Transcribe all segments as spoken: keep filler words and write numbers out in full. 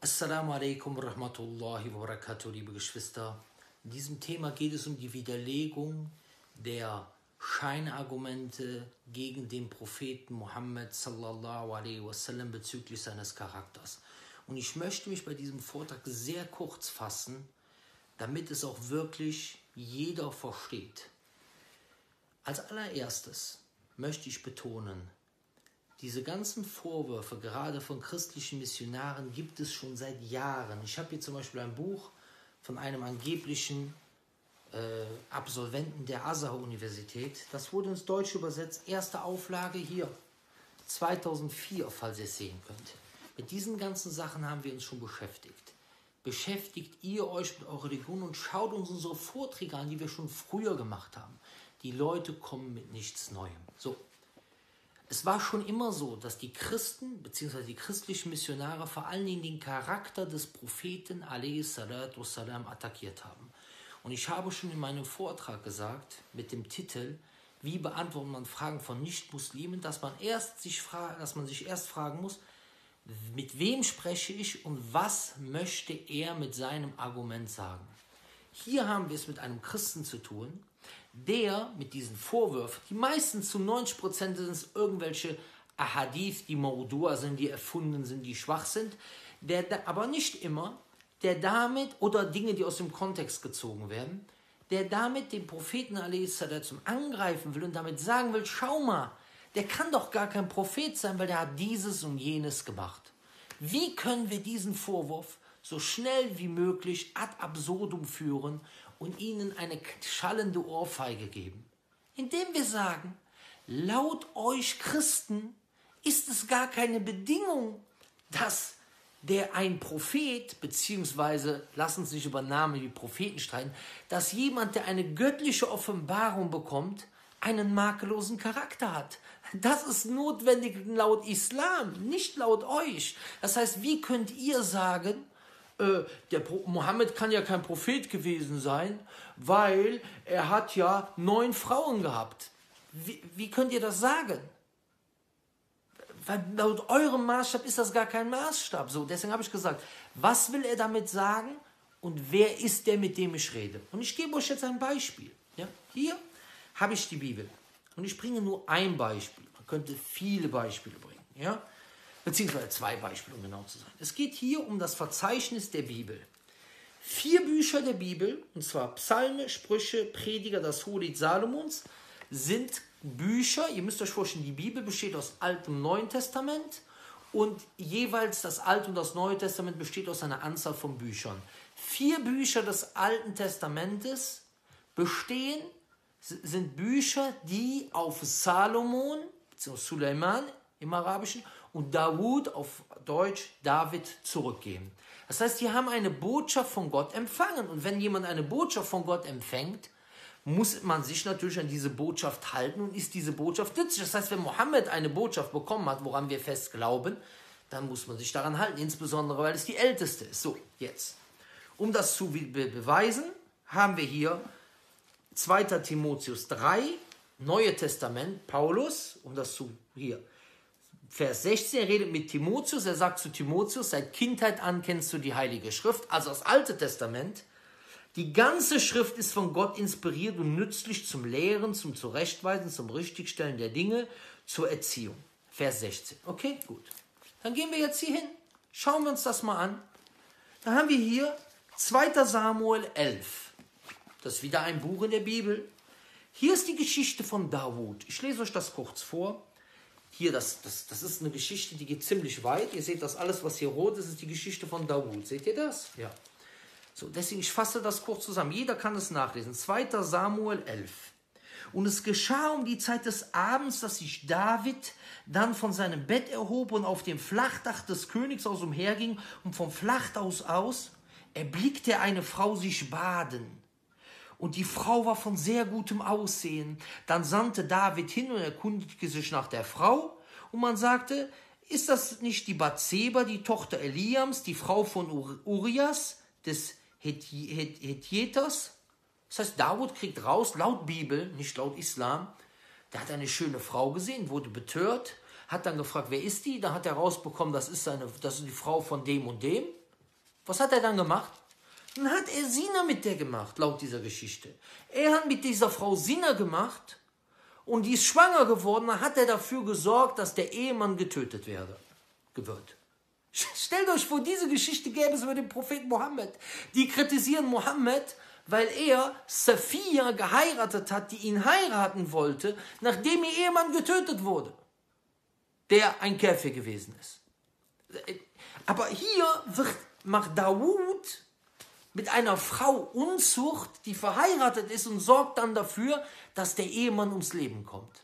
Assalamu alaikum wa rahmatullahi wa barakatuh, liebe Geschwister. In diesem Thema geht es um die Widerlegung der Scheinargumente gegen den Propheten Muhammad sallallahu alaihi wasallam bezüglich seines Charakters. Und ich möchte mich bei diesem Vortrag sehr kurz fassen, damit es auch wirklich jeder versteht. Als allererstes möchte ich betonen, diese ganzen Vorwürfe, gerade von christlichen Missionaren, gibt es schon seit Jahren. Ich habe hier zum Beispiel ein Buch von einem angeblichen äh, Absolventen der Al-Azhar-Universität. Das wurde ins Deutsche übersetzt. Erste Auflage hier, zweitausendvier, falls ihr es sehen könnt. Mit diesen ganzen Sachen haben wir uns schon beschäftigt. Beschäftigt ihr euch mit eurer Religion und schaut uns unsere Vorträge an, die wir schon früher gemacht haben. Die Leute kommen mit nichts Neuem. So. Es war schon immer so, dass die Christen bzw. die christlichen Missionare vor allen Dingen den Charakter des Propheten alaihi salatu wassalam attackiert haben. Und ich habe schon in meinem Vortrag gesagt, mit dem Titel, wie beantwortet man Fragen von Nicht-Muslimen, dass man erst sich fragen, dass man sich erst fragen muss, mit wem spreche ich und was möchte er mit seinem Argument sagen. Hier haben wir es mit einem Christen zu tun, der mit diesen Vorwürfen, die meistens zu neunzig Prozent sind es irgendwelche Ahadith, die Maudua sind, die erfunden sind, die schwach sind, der, aber nicht immer, der damit, oder Dinge, die aus dem Kontext gezogen werden, der damit den Propheten a s zum Angreifen will und damit sagen will, schau mal, der kann doch gar kein Prophet sein, weil der hat dieses und jenes gemacht. Wie können wir diesen Vorwurf so schnell wie möglich ad absurdum führen und ihnen eine schallende Ohrfeige geben? Indem wir sagen, laut euch Christen ist es gar keine Bedingung, dass der ein Prophet, beziehungsweise, lass uns nicht über Namen wie Propheten streiten, dass jemand, der eine göttliche Offenbarung bekommt, einen makellosen Charakter hat. Das ist notwendig laut Islam, nicht laut euch. Das heißt, wie könnt ihr sagen, der Mohammed kann ja kein Prophet gewesen sein, weil er hat ja neun Frauen gehabt. Wie, wie könnt ihr das sagen? Weil laut eurem Maßstab ist das gar kein Maßstab. So, deswegen habe ich gesagt, was will er damit sagen und wer ist der, mit dem ich rede? Und ich gebe euch jetzt ein Beispiel. Ja? Hier habe ich die Bibel und ich bringe nur ein Beispiel. Man könnte viele Beispiele bringen, ja? Beziehungsweise zwei Beispiele, um genau zu sein. Es geht hier um das Verzeichnis der Bibel. Vier Bücher der Bibel, und zwar Psalme, Sprüche, Prediger, das Hohelied Salomons, sind Bücher. Ihr müsst euch vorstellen, die Bibel besteht aus Altem und Neuen Testament und jeweils das Alte und das Neue Testament besteht aus einer Anzahl von Büchern. Vier Bücher des Alten Testamentes bestehen, sind Bücher, die auf Salomon, beziehungsweise Suleiman im Arabischen, und Dawud, auf Deutsch David, zurückgeben. Das heißt, die haben eine Botschaft von Gott empfangen. Und wenn jemand eine Botschaft von Gott empfängt, muss man sich natürlich an diese Botschaft halten und ist diese Botschaft nützlich. Das heißt, wenn Mohammed eine Botschaft bekommen hat, woran wir fest glauben, dann muss man sich daran halten, insbesondere, weil es die älteste ist. So, jetzt. Um das zu be- beweisen, haben wir hier zweiter Timotheus drei, Neue Testament, Paulus, um das zu, hier, Vers sechzehn, er redet mit Timotheus, er sagt zu Timotheus, seit Kindheit an kennst du die Heilige Schrift, also das Alte Testament. Die ganze Schrift ist von Gott inspiriert und nützlich zum Lehren, zum Zurechtweisen, zum Richtigstellen der Dinge, zur Erziehung. Vers sechzehn, okay, gut. Dann gehen wir jetzt hier hin, schauen wir uns das mal an. Dann haben wir hier zweiter Samuel elf, das ist wieder ein Buch in der Bibel. Hier ist die Geschichte von Dawud, ich lese euch das kurz vor. Hier, das, das, das ist eine Geschichte, die geht ziemlich weit. Ihr seht das alles, was hier rot ist, ist die Geschichte von Dawud. Seht ihr das? Ja. So, deswegen, ich fasse das kurz zusammen. Jeder kann es nachlesen. zweiter Samuel elf. Und es geschah um die Zeit des Abends, dass sich David dann von seinem Bett erhob und auf dem Flachdach des Königshaus umherging. Und vom Flachdach aus erblickte er eine Frau sich baden. Und die Frau war von sehr gutem Aussehen. Dann sandte David hin und erkundigte sich nach der Frau. Und man sagte, ist das nicht die Batseba, die Tochter Eliams, die Frau von Ur- Urias, des Hethjeters? Das heißt, Dawud kriegt raus, laut Bibel, nicht laut Islam, der hat eine schöne Frau gesehen, wurde betört, hat dann gefragt, wer ist die? Dann hat er rausbekommen, das ist, eine, das ist die Frau von dem und dem. Was hat er dann gemacht? Dann hat er Zina mit der gemacht, laut dieser Geschichte. Er hat mit dieser Frau Zina gemacht und die ist schwanger geworden, dann hat er dafür gesorgt, dass der Ehemann getötet werde, wird. Stellt euch vor, diese Geschichte gäbe es über den Propheten Mohammed. Die kritisieren Mohammed, weil er Safiya geheiratet hat, die ihn heiraten wollte, nachdem ihr Ehemann getötet wurde, der ein Käfer gewesen ist. Aber hier wird, macht Dawud mit einer Frau Unzucht, die verheiratet ist und sorgt dann dafür, dass der Ehemann ums Leben kommt.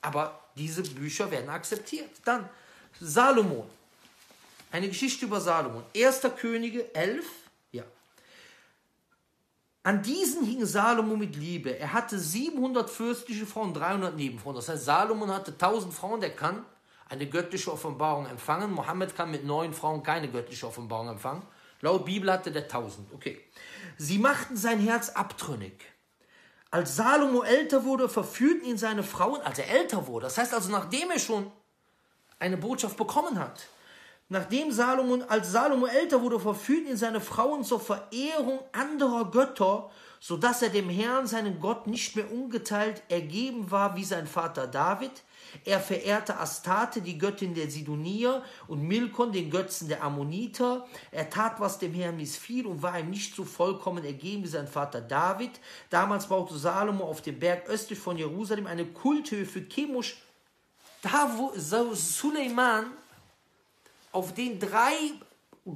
Aber diese Bücher werden akzeptiert. Dann Salomon. Eine Geschichte über Salomon. erster Könige elf. Ja. An diesen hing Salomon mit Liebe. Er hatte siebenhundert fürstliche Frauen, dreihundert Nebenfrauen. Das heißt, Salomon hatte tausend Frauen, der kann eine göttliche Offenbarung empfangen. Mohammed kann mit neun Frauen keine göttliche Offenbarung empfangen. Laut Bibel hatte der tausend. Okay. Sie machten sein Herz abtrünnig. Als Salomo älter wurde, verführten ihn seine Frauen, als er älter wurde. Das heißt also, nachdem er schon eine Botschaft bekommen hat. Nachdem Salomon, als Salomo älter wurde, verführten ihn seine Frauen zur Verehrung anderer Götter, sodass er dem Herrn, seinen Gott, nicht mehr ungeteilt ergeben war wie sein Vater David. Er verehrte Astarte, die Göttin der Sidonier, und Milkon, den Götzen der Ammoniter. Er tat, was dem Herrn missfiel und war ihm nicht so vollkommen ergeben wie sein Vater David. Damals baute Salomo auf dem Berg östlich von Jerusalem eine Kulthöhe für Chemosh, da, wo Suleiman auf den drei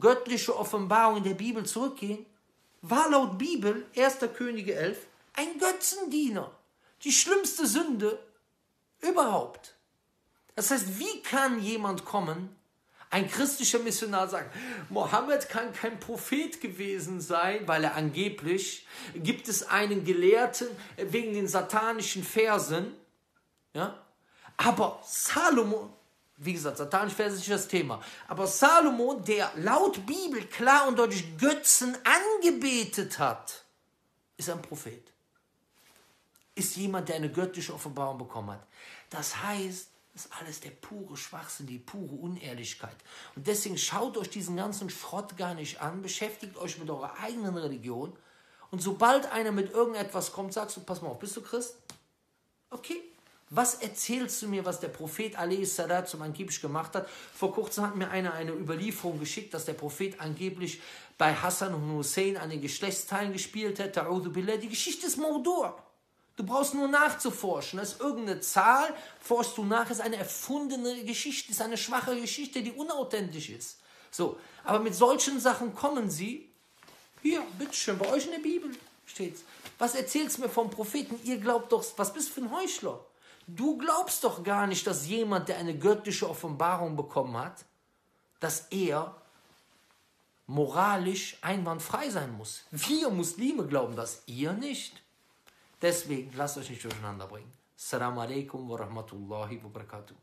göttliche Offenbarungen der Bibel zurückgehen, war laut Bibel, erster Könige elf, ein Götzendiener. Die schlimmste Sünde überhaupt. Das heißt, wie kann jemand kommen, ein christlicher Missionar, sagen, Mohammed kann kein Prophet gewesen sein, weil er angeblich, gibt es einen Gelehrten wegen den satanischen Versen, ja, aber Salomon, wie gesagt, satanisch Vers ist nicht das Thema, aber Salomon, der laut Bibel klar und deutlich Götzen angebetet hat, ist ein Prophet. Ist jemand, der eine göttliche Offenbarung bekommen hat. Das heißt, das ist alles der pure Schwachsinn, die pure Unehrlichkeit. Und deswegen schaut euch diesen ganzen Schrott gar nicht an, beschäftigt euch mit eurer eigenen Religion und sobald einer mit irgendetwas kommt, sagst du, pass mal auf, bist du Christ? Okay. Was erzählst du mir, was der Prophet a s zum angeblich gemacht hat? Vor kurzem hat mir einer eine Überlieferung geschickt, dass der Prophet angeblich bei Hassan und Hussein an den Geschlechtsteilen gespielt hätte. Die Geschichte ist Mordur. Du brauchst nur nachzuforschen. Das ist irgendeine Zahl, forschst du nach, ist eine erfundene Geschichte, ist eine schwache Geschichte, die unauthentisch ist. So, aber mit solchen Sachen kommen sie. Hier, bitteschön, bei euch in der Bibel steht's. Was erzählst du mir vom Propheten? Ihr glaubt doch, was bist du für ein Heuchler? Du glaubst doch gar nicht, dass jemand, der eine göttliche Offenbarung bekommen hat, dass er moralisch einwandfrei sein muss. Wir Muslime glauben das, ihr nicht. Deswegen lasst euch nicht durcheinander bringen. Assalamu alaikum wa rahmatullahi wa barakatuh.